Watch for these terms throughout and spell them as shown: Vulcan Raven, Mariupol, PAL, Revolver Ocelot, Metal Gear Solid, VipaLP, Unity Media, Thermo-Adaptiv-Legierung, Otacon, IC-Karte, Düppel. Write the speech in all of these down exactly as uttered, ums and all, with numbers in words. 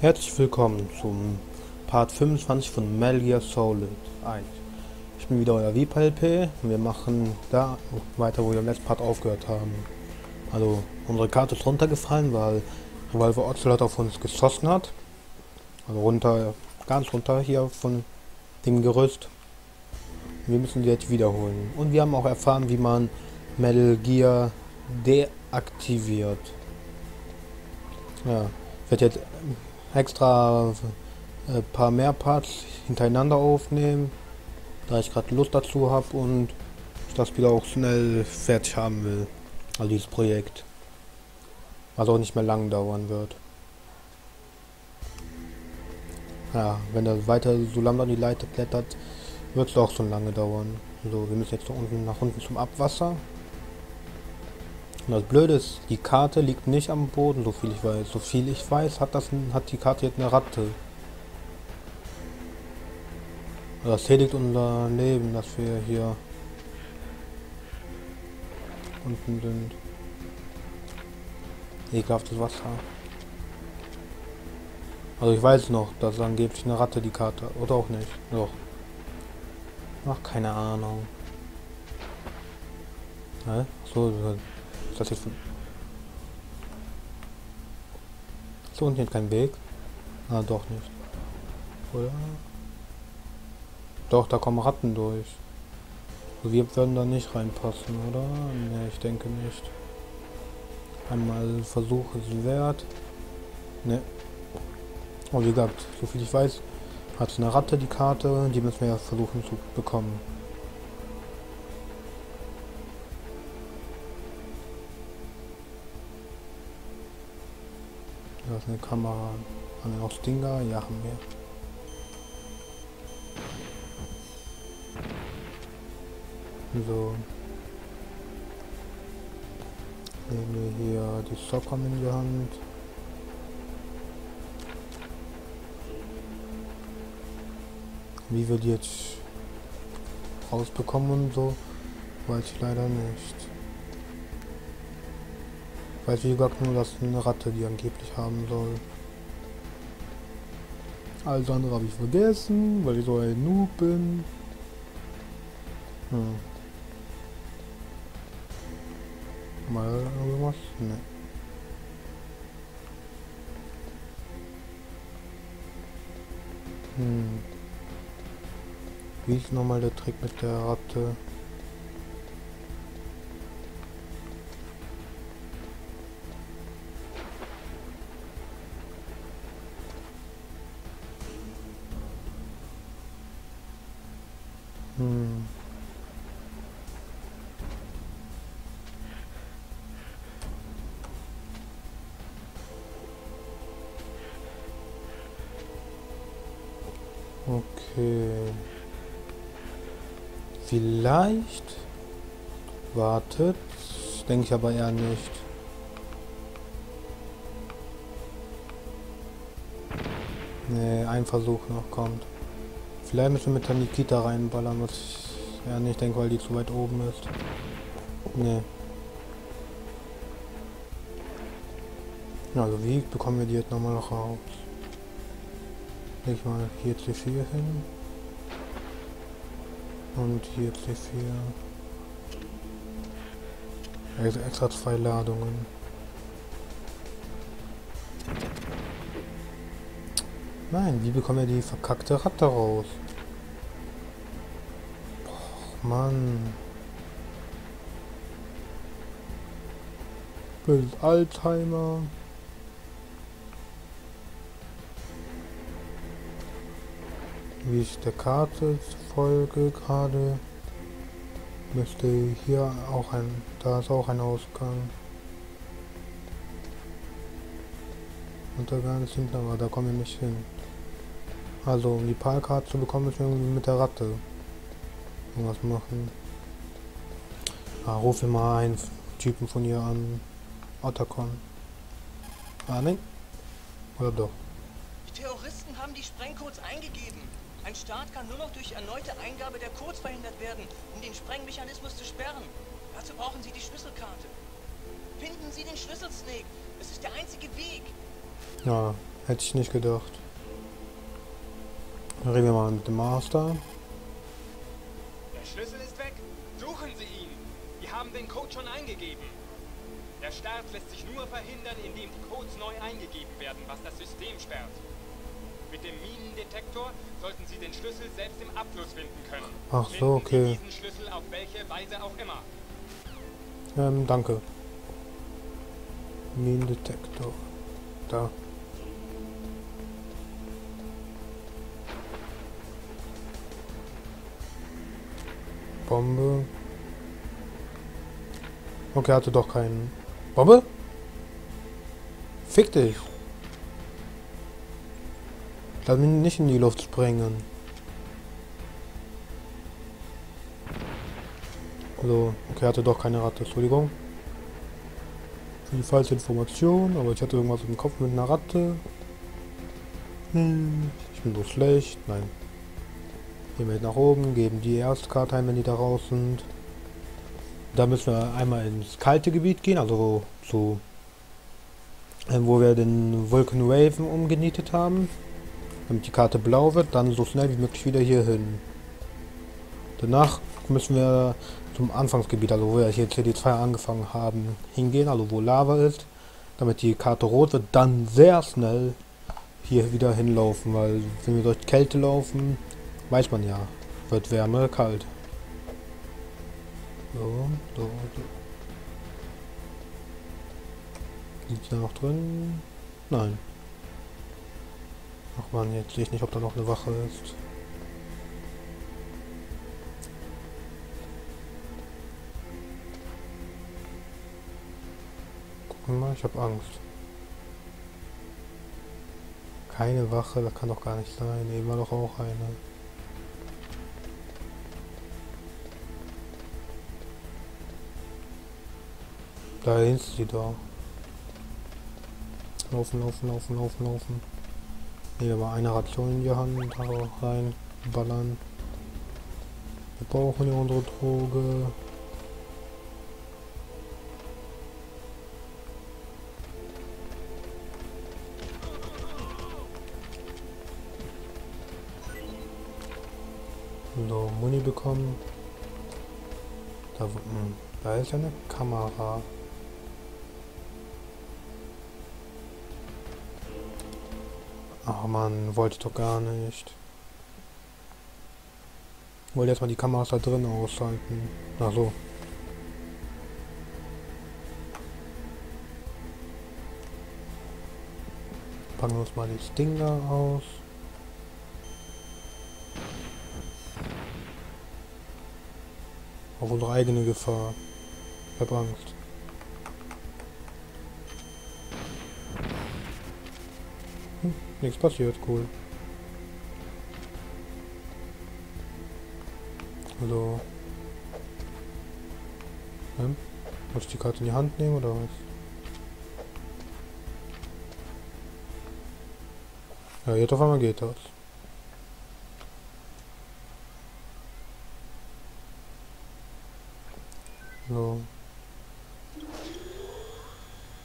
Herzlich willkommen zum Part fünfundzwanzig von Metal Gear Solid eins. Ich bin wieder euer VipaLP und wir machen da weiter, wo wir im letzten Part aufgehört haben. Also unsere Karte ist runtergefallen, weil Revolver Ocelot auf uns geschossen hat. Also runter, ganz runter hier von dem Gerüst. Wir müssen die jetzt wiederholen. Und wir haben auch erfahren, wie man Metal Gear deaktiviert. Ja, ich werde jetzt extra ein paar mehr Parts hintereinander aufnehmen, da ich gerade Lust dazu habe und ich das wieder auch schnell fertig haben will, also dieses Projekt, was auch nicht mehr lang dauern wird. Ja, wenn er weiter so lange an die Leiter klettert, wird es auch so lange dauern. So, wir müssen jetzt nach unten, nach unten zum Abwasser. Und das Blöde ist, die Karte liegt nicht am Boden, so viel ich weiß. So viel ich weiß, hat, das, hat die Karte jetzt eine Ratte. Das schädigt unser Leben, dass wir hier unten sind. Ekelhaftes Wasser. Also ich weiß noch, dass angeblich eine Ratte die Karte, oder auch nicht. Doch. Ach, keine Ahnung. Hä? So, das hier von so und hier kein Weg. Ah, doch nicht. Oder? Doch, da kommen Ratten durch. Wir werden da nicht reinpassen, oder? Ne, ich denke nicht. Einmal Versuch ist wert. Ne. Oh, wie gesagt, so viel ich weiß, hat eine Ratte die Karte. Die müssen wir ja versuchen zu bekommen. Da ist eine Kamera. Haben wir noch Stinger? Ja, haben wir. So. Nehmen wir hier die Sockern in die Hand. Wie wir die jetzt rausbekommen und so, weiß ich leider nicht. Weiß wie gesagt nur, dass eine Ratte die angeblich haben soll. Alles andere habe ich vergessen, weil ich so ein Noob bin. Hm. Mal irgendwas? Ne. Hm. Wie ist nochmal der Trick mit der Ratte? Hm. Okay. Vielleicht wartet, denke ich aber eher nicht. Ne, ein Versuch noch kommt. Vielleicht müssen wir mit der Nikita reinballern, was ich ja nicht denke, weil die zu weit oben ist. Ne. Also wie bekommen wir die jetzt nochmal raus? Ich mal hier C vier hin. Und hier C vier. Extra zwei Ladungen. Nein, wie bekommen wir die verkackte Ratte raus? Och, Mann. Böses Alzheimer. Wie ich der Karte folge gerade, müsste hier auch ein, da ist auch ein Ausgang. Und da ganz hinten, aber da kommen wir nicht hin. Also, um die P A L-Karte zu bekommen, müssen wir irgendwie mit der Ratte irgendwas machen. Ah, ruf ich mal einen Typen von hier an. Otacon. Ah, ne? Oder doch? Die Terroristen haben die Sprengcodes eingegeben. Ein Start kann nur noch durch erneute Eingabe der Codes verhindert werden, um den Sprengmechanismus zu sperren. Dazu brauchen Sie die Schlüsselkarte. Finden Sie den Schlüssel, Snake. Es ist der einzige Weg. Ja, Hätte ich nicht gedacht. Dann reden wir mal mit dem Master. Der Schlüssel ist weg. Suchen Sie ihn. Wir haben den Code schon eingegeben. Der Start lässt sich nur verhindern, indem die Codes neu eingegeben werden, was das System sperrt. Mit dem Minendetektor sollten Sie den Schlüssel selbst im Abfluss finden können. Ach so, okay. Finden Sie diesen Schlüssel auf welche Weise auch immer. Ähm, danke. Minendetektor. Da. Bombe. Okay, hatte doch keinen. Bombe? Fick dich. Lass mich nicht in die Luft sprengen. Also, okay, hatte doch keine Ratte, Entschuldigung. Für die falsche Information, aber ich hatte irgendwas im Kopf mit einer Ratte. Hm, ich bin so schlecht. Nein. Gehen wir nach oben, geben die Erstkarte ein, wenn die da raus sind. Da müssen wir einmal ins kalte Gebiet gehen, also zu, äh, wo wir den Vulcan Raven umgenietet haben. Damit die Karte blau wird, dann so schnell wie möglich wieder hier hin. Danach müssen wir zum Anfangsgebiet, also wo wir hier C D zwei angefangen haben, hingehen, also wo Lava ist. Damit die Karte rot wird, dann sehr schnell hier wieder hinlaufen, weil wenn wir durch Kälte laufen, weiß man ja, wird Wärme kalt. So, so, so. Ist da noch drin? Nein. Ach man, jetzt sehe ich nicht, ob da noch eine Wache ist. Guck mal, ich habe Angst. Keine Wache, das kann doch gar nicht sein. Eben war doch auch eine. Da ist sie da. Laufen, laufen, laufen, laufen, laufen. Nehmen wir mal eine Ration in die Hand, rein, ballern. Wir brauchen ja unsere Droge. So, Muni bekommen. Da, da ist ja eine Kamera. Ach man, wollte ich doch gar nicht. Wollte erstmal die Kameras da drin ausschalten. Na so. Packen wir uns mal das Ding da aus. Auf unsere eigene Gefahr. Ich hab Angst. Nichts passiert, cool. So. Hm? Muss ich die Karte in die Hand nehmen oder was? Ja, jetzt auf einmal geht das. So.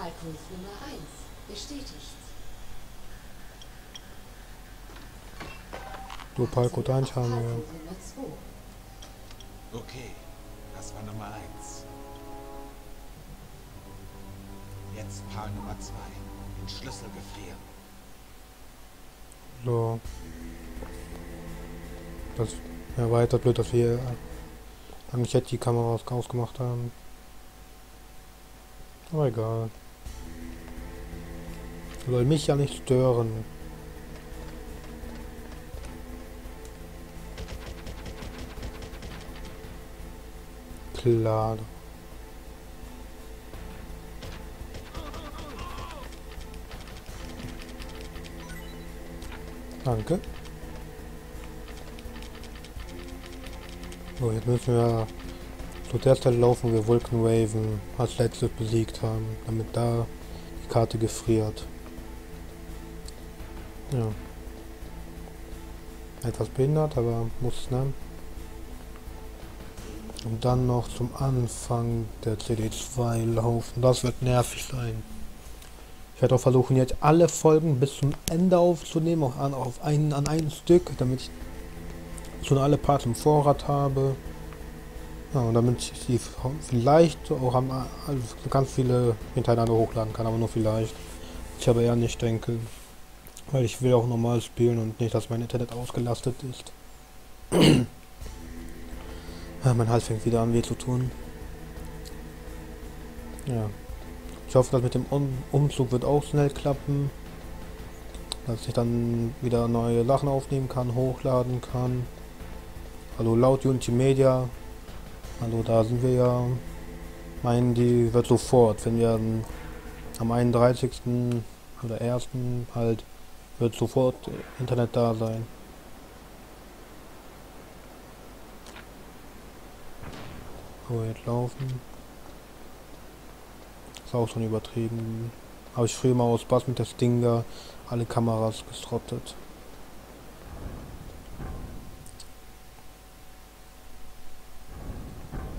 Halbpunkt Nummer eins. Bestätigt. Du Palcode eins haben wir. Okay, das war Nummer eins. Jetzt Pal Nummer zwei. Den Schlüssel gefrieren. So. Das ja, war jetzt blöd, dass wir eigentlich jetzt die Kamera ausgemacht haben. Aber egal. Soll mich ja nicht stören. Klar. Danke. So, jetzt müssen wir zu der Stelle laufen, wo wir Vulcan Raven als letztes besiegt haben, damit da die Karte gefriert. Ja. Etwas behindert, aber muss, ne? Und dann noch zum Anfang der C D zwei laufen. Das wird nervig sein. Ich werde auch versuchen, jetzt alle Folgen bis zum Ende aufzunehmen, auch an, auf einen, an ein Stück, damit ich schon alle Parts im Vorrat habe. Ja, und damit ich sie vielleicht auch am, also ganz viele hintereinander hochladen kann, aber nur vielleicht. Ich habe eher nicht, denke, weil ich will auch normal spielen und nicht, dass mein Internet ausgelastet ist. Ja, mein Hals fängt wieder an weh zu tun. Ja. Ich hoffe, dass mit dem Umzug wird auch schnell klappen, dass ich dann wieder neue Sachen aufnehmen kann, hochladen kann. Hallo, laut Unity Media. Hallo, da sind wir ja. Meinen, die wird sofort, wenn wir am einunddreißigsten oder ersten halt, wird sofort Internet da sein. So, jetzt laufen. Ist auch schon übertrieben. Habe ich früher mal aus Spaß mit der Stinger alle Kameras gestrottet.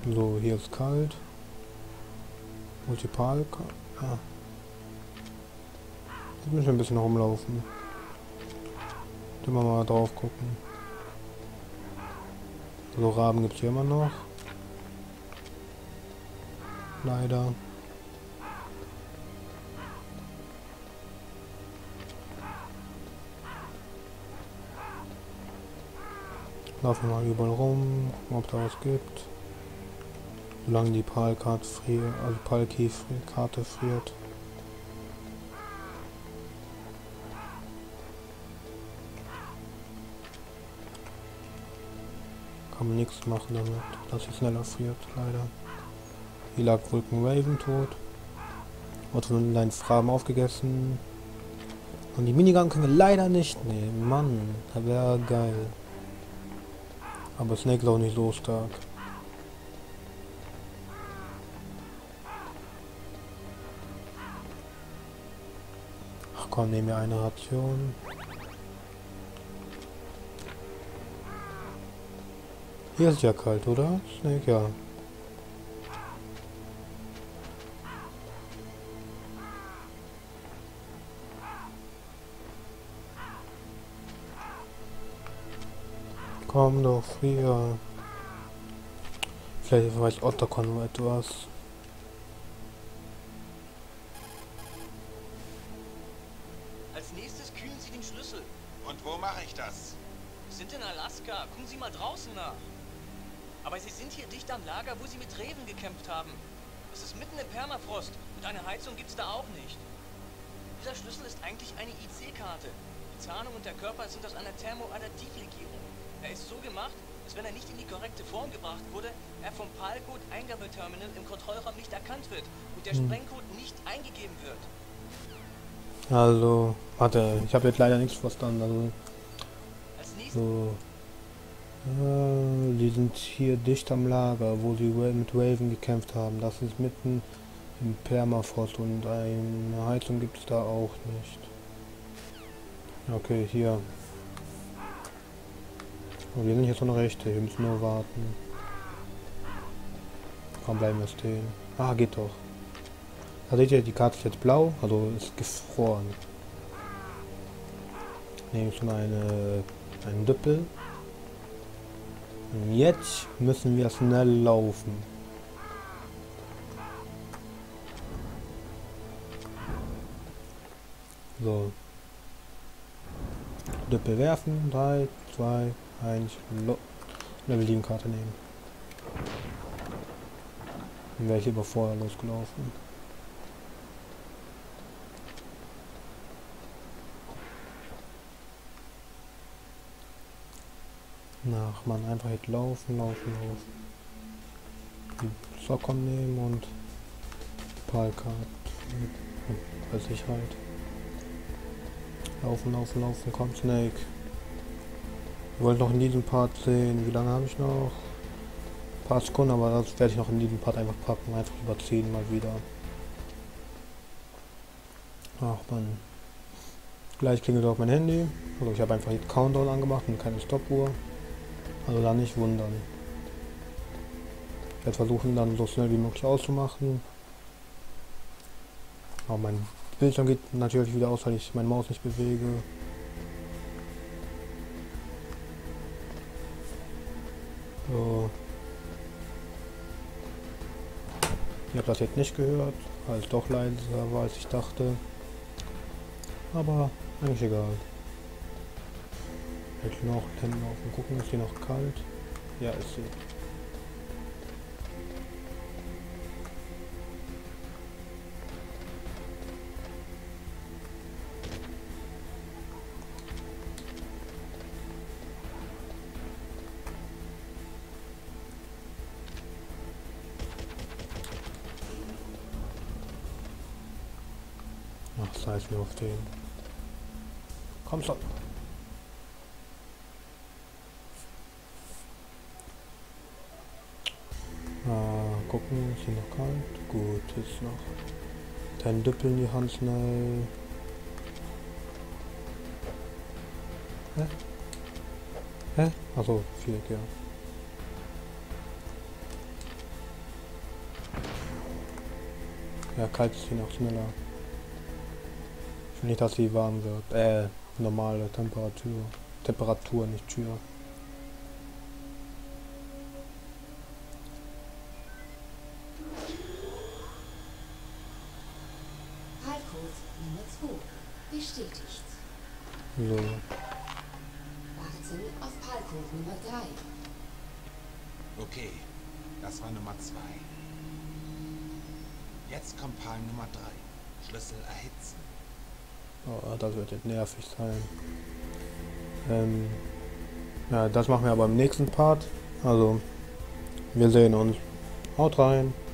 So, hier ist kalt. Multipal. Ah. Jetzt müssen wir ein bisschen rumlaufen. Immer mal drauf gucken. So, Raben gibt es hier immer noch. Leider. Laufen wir mal überall rum, gucken, ob da was gibt. Solange die P A L-Karte friert, also P A L-Karte friert. Kann man nichts machen damit, dass sie schneller friert, leider. Hier lag Vulcan Raven tot. Wurde von den Fragen aufgegessen. Und die Minigun können wir leider nicht nehmen. Mann, das wäre geil. Aber Snake ist auch nicht so stark. Ach komm, nehmen wir eine Ration. Hier ist ja kalt, oder? Snake, ja. Komm doch, früher. Vielleicht war ich Otacon etwas. Als nächstes kühlen Sie den Schlüssel. Und wo mache ich das? Wir sind in Alaska. Gucken Sie mal draußen nach. Aber Sie sind hier dicht am Lager, wo Sie mit Reven gekämpft haben. Es ist mitten im Permafrost und eine Heizung gibt's da auch nicht. Dieser Schlüssel ist eigentlich eine I C-Karte. Die Zahnung und der Körper sind aus einer Thermo-Adaptiv-Legierung. Er ist so gemacht, dass wenn er nicht in die korrekte Form gebracht wurde, er vom P A L-Code-Eingabeterminal im Kontrollraum nicht erkannt wird und der hm. Sprengcode nicht eingegeben wird. Also, warte, ich habe jetzt leider nichts verstanden. Also, so. Äh, die sind hier dicht am Lager, wo sie mit Raven gekämpft haben. Das ist mitten im Permafrost und eine Heizung gibt es da auch nicht. Okay, hier. Wir sind jetzt schon rechte, wir müssen nur warten. Komm, bleiben wir stehen. Ah, geht doch. Da seht ihr, die Karte ist jetzt blau, also ist gefroren. Nehmen schon eine, einen Düppel. Und jetzt müssen wir schnell laufen. So. Düppel werfen. drei, zwei... Eigentlich Level sieben Karte nehmen. Dann wäre ich lieber vorher losgelaufen. Ach man, einfach jetzt laufen, laufen, laufen. Die Socken nehmen und Palkart mit Sicherheit. Laufen, laufen, laufen, komm Snake. Wir wollen noch in diesem Part sehen, wie lange habe ich noch? Ein paar Sekunden, aber das werde ich noch in diesem Part einfach packen, einfach überziehen mal wieder. Ach man. Gleich klingelt auf mein Handy. Also ich habe einfach den Countdown angemacht und keine Stoppuhr. Also da nicht wundern. Ich werde versuchen, dann so schnell wie möglich auszumachen. Aber mein Bildschirm geht natürlich wieder aus, weil ich meine Maus nicht bewege. So. Ich habe das jetzt nicht gehört, weil es doch leiser war, als ich dachte. Aber eigentlich egal. Jetzt noch Hände auf und gucken, ist hier noch kalt? Ja, ist sie. Scheiß mir auf den. Komm schon. Ah, gucken, ist hier noch kalt? Gut, ist noch. Dann düppeln die Hand schnell. Hä? Hä? Achso, Viereck, ja. Ja, kalt ist hier noch schneller. Ich will nicht, dass sie warm wird. Äh, normale Temperatur. Temperatur, nicht Tür. P A L-Code Nummer zwei bestätigt. So. Warten auf P A L-Code Nummer drei. Okay, das war Nummer zwei. Jetzt kommt P A L Nummer drei. Schlüssel erhitzen. Oh, das wird jetzt nervig sein. Ähm, ja, das machen wir aber im nächsten Part. Also, wir sehen uns. Haut rein.